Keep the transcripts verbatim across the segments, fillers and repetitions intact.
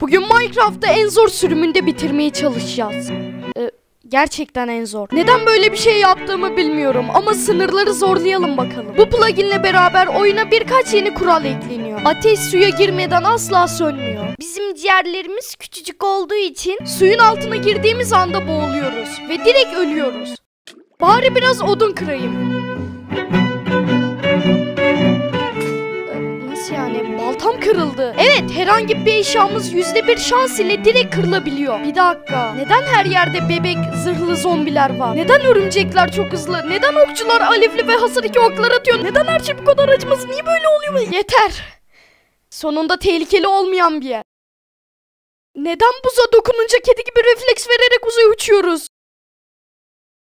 Bugün Minecraft'ta en zor sürümünde bitirmeye çalışacağız. Ee, gerçekten en zor. Neden böyle bir şey yaptığımı bilmiyorum ama sınırları zorlayalım bakalım. Bu pluginle beraber oyuna birkaç yeni kural ekleniyor. Ateş suya girmeden asla sönmüyor. Bizim ciğerlerimiz küçücük olduğu için suyun altına girdiğimiz anda boğuluyoruz ve direkt ölüyoruz. Bari biraz odun kırayım. Yani baltam kırıldı. Evet, herhangi bir eşyamız yüzde bir şans ile direkt kırılabiliyor. Bir dakika, neden her yerde bebek zırhlı zombiler var? Neden örümcekler çok hızlı? Neden okçular alevli ve hasar iki oklar atıyor? Neden her şey bu kadar acımasız? Niye böyle oluyor? Yeter. Sonunda tehlikeli olmayan bir yer. Neden buza dokununca kedi gibi refleks vererek uzaya uçuyoruz?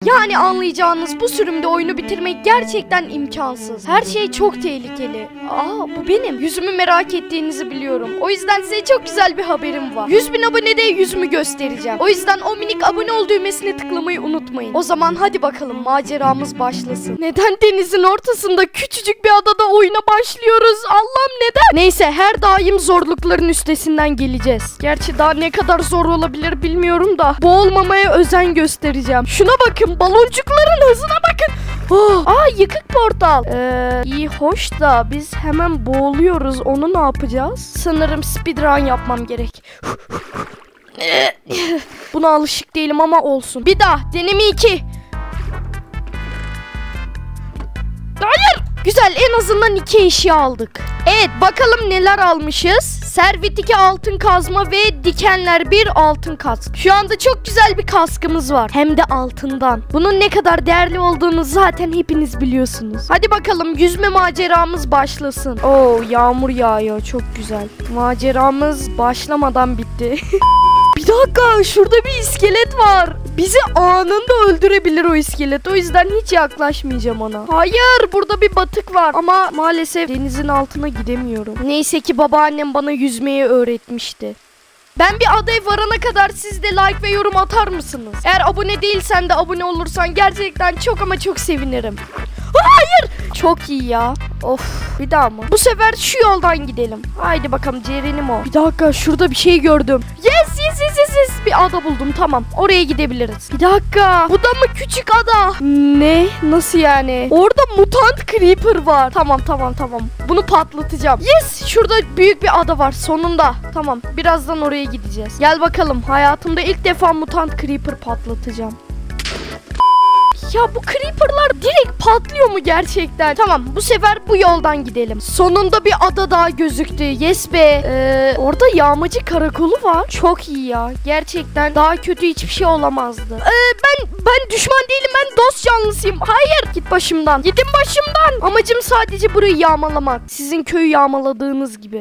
Yani anlayacağınız bu sürümde oyunu bitirmek gerçekten imkansız. Her şey çok tehlikeli. Aa, bu benim. Yüzümü merak ettiğinizi biliyorum. O yüzden size çok güzel bir haberim var. yüz bin abonede yüzümü göstereceğim. O yüzden o minik abone ol düğmesine tıklamayı unutmayın. O zaman hadi bakalım maceramız başlasın. Neden denizin ortasında küçücük bir adada oyuna başlıyoruz? Allah'ım neden? Neyse, her daim zorlukların üstesinden geleceğiz. Gerçi daha ne kadar zor olabilir bilmiyorum da boğulmamaya özen göstereceğim. Şuna bakın. Baloncukların hızına bakın. Oh. Aa, yıkık portal. Ee, iyi hoş da biz hemen boğuluyoruz. Onu ne yapacağız? Sanırım speedrun yapmam gerek. Buna alışık değilim ama olsun. Bir daha. Deneme iki. Hayır. Güzel, en azından iki eşya aldık. Evet, bakalım neler almışız. Servet iki altın kazma ve dikenler bir altın kask. Şu anda çok güzel bir kaskımız var. Hem de altından. Bunun ne kadar değerli olduğunu zaten hepiniz biliyorsunuz. Hadi bakalım yüzme maceramız başlasın. Oo, yağmur yağıyor, çok güzel. Maceramız başlamadan bitti. Bir dakika, şurada bir iskelet var. Bizi anında öldürebilir o iskelet. O yüzden hiç yaklaşmayacağım ona. Hayır, burada bir batık var. Ama maalesef denizin altına gidemiyorum. Neyse ki babaannem bana yüzmeyi öğretmişti. Ben bir adaya varana kadar siz de like ve yorum atar mısınız? Eğer abone değilsen de abone olursan gerçekten çok ama çok sevinirim. Hayır! Çok iyi ya. Of, bir daha mı? Bu sefer şu yoldan gidelim. Haydi bakalım Cerenimo. Bir dakika, şurada bir şey gördüm. Yes yes yes yes yes. Bir ada buldum, tamam. Oraya gidebiliriz. Bir dakika. Bu da mı küçük ada? Ne? Nasıl yani? Orada mutant creeper var. Tamam tamam tamam. Bunu patlatacağım. Yes, şurada büyük bir ada var sonunda. Tamam, birazdan oraya gideceğiz. Gel bakalım, hayatımda ilk defa mutant creeper patlatacağım. Ya bu creeperlar direkt patlıyor mu gerçekten? Tamam, bu sefer bu yoldan gidelim. Sonunda bir ada daha gözüktü. Yes be. Ee, orada yağmacı karakolu var. Çok iyi ya. Gerçekten daha kötü hiçbir şey olamazdı. Ee, ben ben düşman değilim. Ben dost canlısıyım. Hayır. Git başımdan. Gidin başımdan. Amacım sadece burayı yağmalamak. Sizin köyü yağmaladığınız gibi.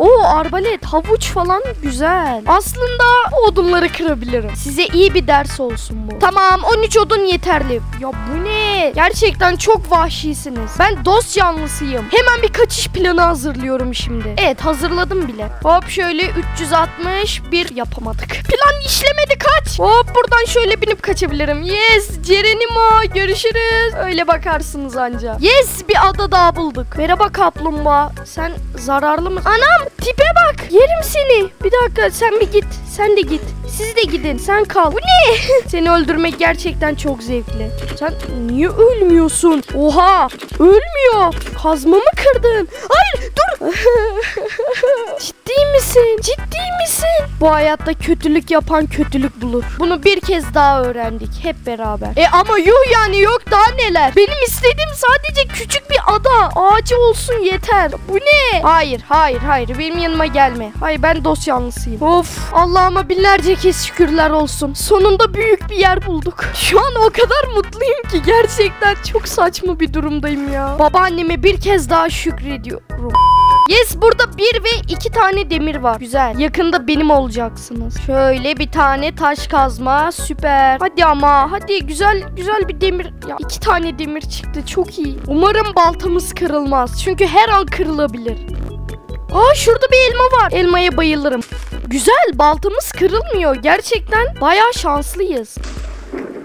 Oo, arbalet, havuç falan güzel. Aslında odunları kırabilirim. Size iyi bir ders olsun bu. Tamam, on üç odun yeterli. Ya bu ne? Gerçekten çok vahşisiniz. Ben dost canlısıyım. Hemen bir kaçış planı hazırlıyorum şimdi. Evet, hazırladım bile. Hop şöyle üç yüz altmış bir yapamadık. Plan işlemedi, kaç. Hop buradan şöyle binip kaçabilirim. Yes Cerenimo, görüşürüz. Öyle bakarsınız anca. Yes, bir ada daha bulduk. Merhaba kaplumbağa. Sen zararlı mı? Anam, tipe bak. Yerim seni. Bir dakika, sen bir git. Sen de git. Siz de gidin. Sen kal. Bu ne? Seni öldürmek gerçekten çok zevkli. Sen niye ölmüyorsun? Oha! Ölmüyor. Kazmamı kırdın. Hayır, dur. Ciddi misin? Ciddi misin? Bu hayatta kötülük yapan kötülük bulur. Bunu bir kez daha öğrendik hep beraber. E ama yuh yani, yok daha neler. Benim istediğim sadece küçük bir ada. Ağacı olsun yeter. Bu ne? Hayır, hayır, hayır. Benim yanıma gelme. Hayır, ben dost yanlısıyım. Of, Allah'ıma binlerce kez şükürler olsun. Sonunda büyük bir yer bulduk. Şu an o kadar mutluyum ki gerçekten çok saçma bir durumdayım ya. Babaanneme bir kez daha şükrediyorum. Yes, burada bir ve iki tane demir var. Güzel. Yakında benim olacaksınız. Şöyle bir tane taş kazma. Süper. Hadi ama. Hadi güzel güzel bir demir. Ya, iki tane demir çıktı. Çok iyi. Umarım baltamız kırılmaz. Çünkü her an kırılabilir. Aa, şurada bir elma var. Elmaya bayılırım. Güzel, baltamız kırılmıyor. Gerçekten bayağı şanslıyız.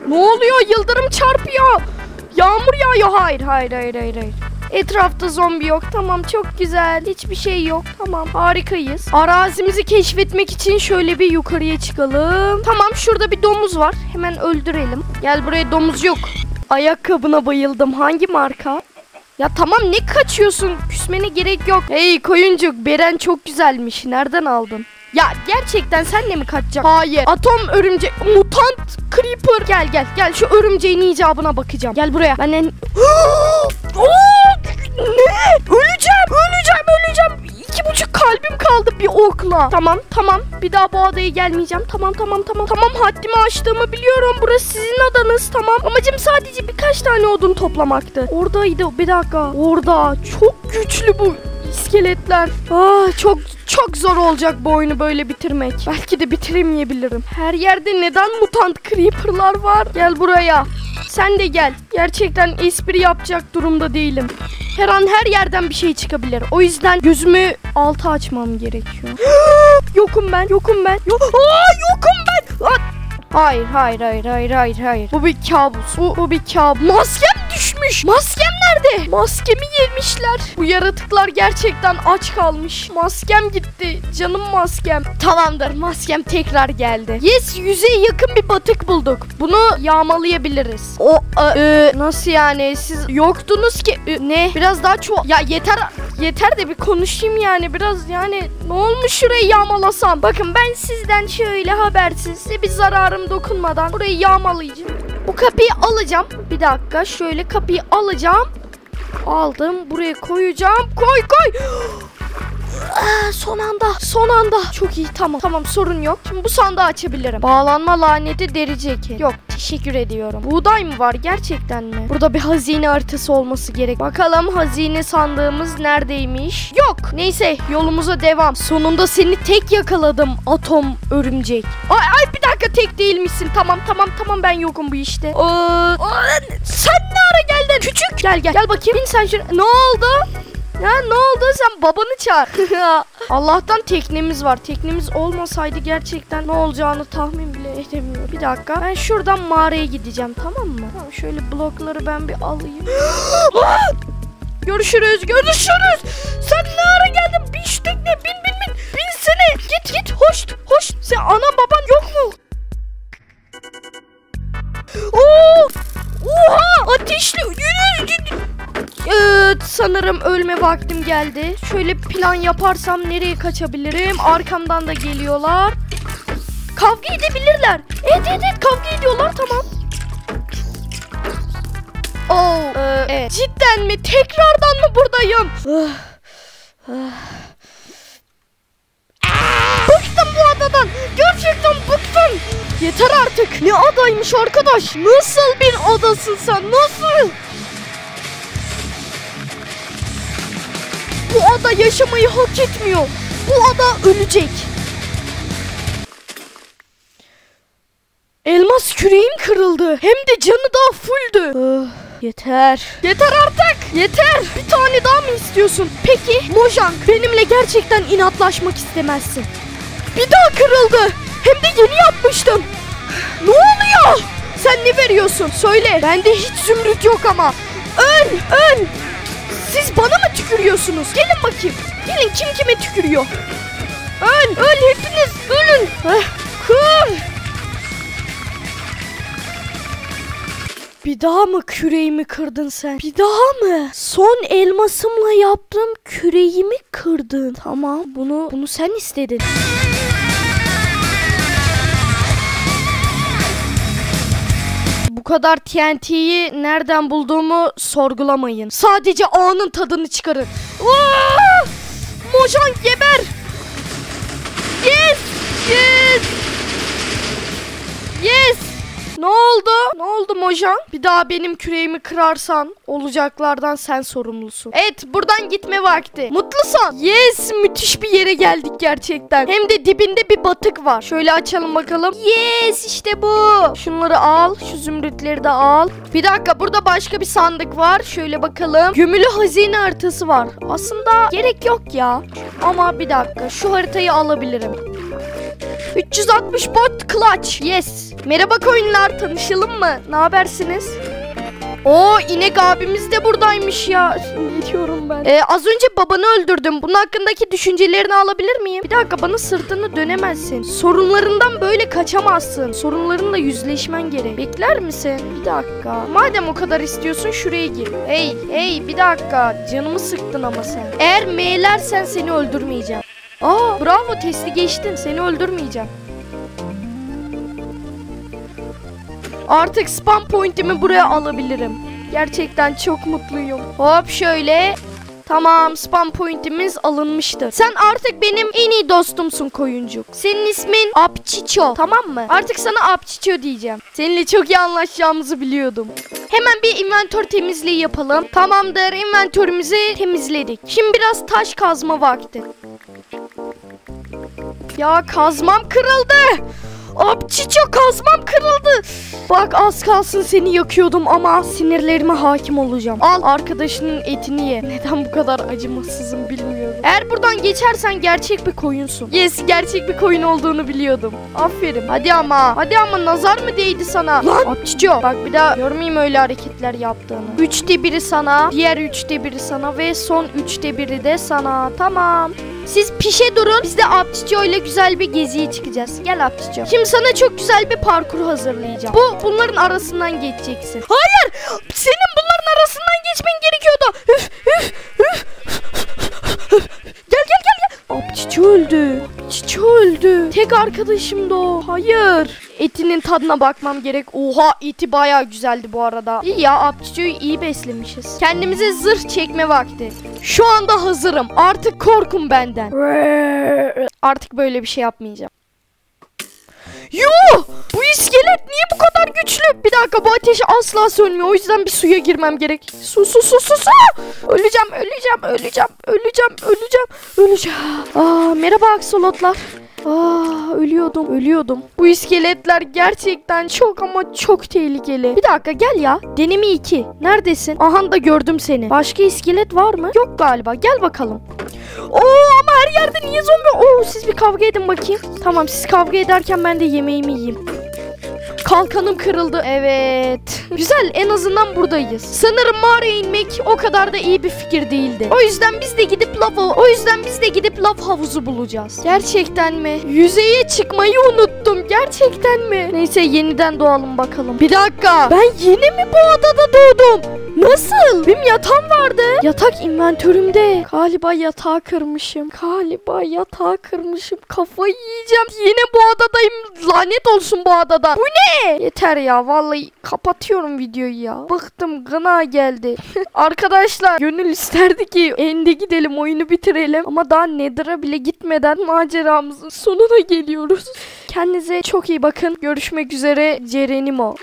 Ne oluyor? Yıldırım çarpıyor. Yağmur yağıyor. Hayır hayır hayır hayır. hayır. Etrafta zombi yok. Tamam, çok güzel. Hiçbir şey yok. Tamam, harikayız. Arazimizi keşfetmek için şöyle bir yukarıya çıkalım. Tamam, şurada bir domuz var. Hemen öldürelim. Gel buraya, domuz yok. Ayakkabına bayıldım. Hangi marka? Ya tamam, ne kaçıyorsun? Küsmene gerek yok. Hey koyuncuk, Beren çok güzelmiş. Nereden aldın? Ya gerçekten senle mi kaçacak? Hayır. Atom örümcek, mutant creeper. Gel gel gel, şu örümceğin icabına bakacağım. Gel buraya. Ben en... Ne? Öleceğim, öleceğim, öleceğim. İki buçuk kalbim kaldı bir okla. Tamam, tamam. Bir daha bu adaya gelmeyeceğim. Tamam, tamam, tamam. Tamam, haddimi aştığımı biliyorum. Burası sizin adanız, tamam. Amacım sadece birkaç tane odun toplamaktı. Oradaydı, bir dakika. Orada. Çok güçlü bu iskeletler. Ah, çok çok zor olacak bu oyunu böyle bitirmek. Belki de bitiremeyebilirim. Her yerde neden mutant creeper'lar var? Gel buraya. Sen de gel. Gerçekten espri yapacak durumda değilim. Her an her yerden bir şey çıkabilir. O yüzden gözümü altı açmam gerekiyor. Yokum ben, yokum ben. Yok, aa, yokum ben. Aa. Hayır, hayır, hayır, hayır, hayır, hayır. Bu bir kabus, bu, bu bir kabus. Maskem düşmüş. Maskem nerede? Maskemi yemişler. Bu yaratıklar gerçekten aç kalmış. Maskem gitti. Canım maskem. Tamamdır, maskem tekrar geldi. Yes, yüzeye yakın bir batık bulduk. Bunu yağmalayabiliriz. O, e, nasıl yani? Siz yoktunuz ki. E, ne? Biraz daha çoğal. Ya yeter, yeter de bir konuşayım yani. Biraz yani ne olmuş şurayı yağmalasam? Bakın, ben sizden şöyle habersiz, size bir zararım dokunmadan burayı yağmalayacağım. Bu kapıyı alacağım. Bir dakika, şöyle kapıyı alacağım. Aldım. Buraya koyacağım. Koy koy. Aa, son anda. Son anda. Çok iyi, tamam. Tamam, sorun yok. Şimdi bu sandığı açabilirim. Bağlanma laneti, deri ceket. Yok, teşekkür ediyorum. Buğday mı var gerçekten mi? Burada bir hazine haritası olması gerek. Bakalım hazine sandığımız neredeymiş? Yok. Neyse, yolumuza devam. Sonunda seni tek yakaladım atom örümcek. Ay ay, bir dakika, tek değilmişsin. Tamam tamam tamam, ben yokum bu işte. Aa, aa, sen ne ara geldin? Küçük. Gel gel. Gel bakayım. Bin sen şuna. Ne oldu? Ya ne oldu? Sen babanı çağır. Allah'tan teknemiz var. Teknemiz olmasaydı gerçekten ne olacağını tahmin bile edemiyorum. Bir dakika. Ben şuradan mağaraya gideceğim, tamam mı? Tamam, şöyle blokları ben bir alayım. Görüşürüz, görüşürüz. Sen ne ara geldin? Bin şu tekne, bin bin bin. Binsene. Git git, hoş hoş. Sen anan baban yok mu? Oo! Oha! Ateşli yürü. Evet, sanırım ölme vaktim geldi. Şöyle plan yaparsam nereye kaçabilirim? Arkamdan da geliyorlar. Kavga edebilirler. Evet evet, evet kavga ediyorlar, tamam. Oh, ee, evet. Cidden mi? Tekrardan mı buradayım? Bıktım bu adadan. Gerçekten bıktım. Yeter artık. Ne adaymış arkadaş? Nasıl bir adasın sen? Nasıl? Bu ada yaşamayı hak etmiyor. Bu ada ölecek. Elmas küreğim kırıldı. Hem de canı daha fulldü. Oh, yeter. Yeter artık. Yeter. Bir tane daha mı istiyorsun? Peki Mojang, benimle gerçekten inatlaşmak istemezsin. Bir daha kırıldı. Hem de yeni yapmıştım. Ne oluyor? Sen ne veriyorsun? Söyle. Bende hiç zümrüt yok ama. Öl, öl. Siz bana mı tükürüyorsunuz? Gelin bakayım. Gelin, kim kime tükürüyor? Öl, öl hepiniz, ölün. Kır. Bir daha mı küreğimi kırdın sen? Bir daha mı? Son elmasımla yaptığım küreğimi kırdın. Tamam, bunu bunu sen istedin. Bu kadar T N T'yi nereden bulduğumu sorgulamayın. Sadece anın tadını çıkarın. Aa! Mojang geber. Yes! Yes! Yes! Ne oldu? Ne oldu Mojang? Bir daha benim küreğimi kırarsan olacaklardan sen sorumlusun. Evet, buradan gitme vakti. Mutlusun. Yes, müthiş bir yere geldik gerçekten. Hem de dibinde bir batık var. Şöyle açalım bakalım. Yes, işte bu. Şunları al. Şu zümrütleri de al. Bir dakika, burada başka bir sandık var. Şöyle bakalım. Gömülü hazine haritası var. Aslında gerek yok ya. Ama bir dakika, şu haritayı alabilirim. üç yüz altmış bot clutch. Yes. Merhaba koyunlar, tanışalım mı? Ne habersiniz? Oo, inek abimiz de buradaymış ya. Gidiyorum ben. Ee, az önce babanı öldürdüm. Bunun hakkındaki düşüncelerini alabilir miyim? Bir dakika, bana sırtını dönemezsin. Sorunlarından böyle kaçamazsın. Sorunlarınla yüzleşmen gerek. Bekler misin? Bir dakika. Madem o kadar istiyorsun şuraya gir. Hey hey, bir dakika. Canımı sıktın ama sen. Eğer meylersen seni öldürmeyeceğim. Aa, bravo, testi geçtin. Seni öldürmeyeceğim. Artık spam point'imi buraya alabilirim. Gerçekten çok mutluyum. Hop şöyle. Tamam, spam point'imiz alınmıştır. Sen artık benim en iyi dostumsun koyuncuk. Senin ismin Apçiço, tamam mı? Artık sana Apçiço diyeceğim. Seninle çok iyi anlaşacağımızı biliyordum. Hemen bir inventör temizliği yapalım. Tamamdır, inventörümüzü temizledik. Şimdi biraz taş kazma vakti. Ya kazmam kırıldı. Apçiço, kazmam kırıldı. Bak, az kalsın seni yakıyordum ama sinirlerime hakim olacağım. Al, arkadaşının etini ye. Neden bu kadar acımasızım bilmiyorum. Eğer buradan geçersen gerçek bir koyunsun. Yes, gerçek bir koyun olduğunu biliyordum. Aferin. Hadi ama. Hadi ama, nazar mı değdi sana? Lan Apçiço, bak bir daha görmeyeyim öyle hareketler yaptığını. Üçte biri sana, diğer üçte biri sana ve son üçte biri de sana. Tamam. Siz pişe durun. Biz de Apçiço ile güzel bir geziye çıkacağız. Gel Apçiço. Şimdi sana çok güzel bir parkur hazırlayacağım. Bu bunların arasından geçeceksin. Hayır! Senin bunların arasından geçmen gerekiyordu. Üf, üf, üf. Gel gel gel gel. Apçiço öldü. Apçiço öldü. Tek arkadaşım da o. Hayır. Etinin tadına bakmam gerek. Oha, eti bayağı güzeldi bu arada. İyi ya, Apçiço'yu iyi beslemişiz. Kendimize zırh çekme vakti. Şu anda hazırım. Artık korkun benden. Artık böyle bir şey yapmayacağım. Yuh! Bu iskelet niye bu kadar güçlü? Bir dakika, bu ateş asla sönmüyor. O yüzden bir suya girmem gerek. Su su su su su! Öleceğim öleceğim öleceğim öleceğim öleceğim öleceğim. Aa, merhaba aksolotlar. Aa, ölüyordum ölüyordum. Bu iskeletler gerçekten çok ama çok tehlikeli. Bir dakika, gel ya. Deneme iki. Neredesin? Aha, da gördüm seni. Başka iskelet var mı? Yok galiba. Gel bakalım. Oo, ama her yerde niye zombi? Oo, siz bir kavga edin bakayım. Tamam, siz kavga ederken ben de yemeğimi yiyeyim. Kalkanım kırıldı. Evet. Güzel, en azından buradayız. Sanırım mağaraya inmek o kadar da iyi bir fikir değildi. O yüzden biz de gidip lava, o yüzden biz de gidip lav havuzu bulacağız. Gerçekten mi? Yüzeye çıkmayı unuttum. Gerçekten mi? Neyse, yeniden doğalım bakalım. Bir dakika. Ben yeni mi bu adada doğdum? Nasıl? Benim yatağım vardı. Yatak inventörümde. Galiba yatağı kırmışım. Galiba yatağı kırmışım. Kafayı yiyeceğim. Yine bu adadayım. Lanet olsun bu adada. Bu ne? Yeter ya. Vallahi kapatıyorum videoyu ya. Bıktım. Gına geldi. Arkadaşlar, gönül isterdi ki ende gidelim, oyunu bitirelim. Ama daha Nether'a bile gitmeden maceramızın sonuna geliyoruz. Kendinize çok iyi bakın. Görüşmek üzere. Cerenimo.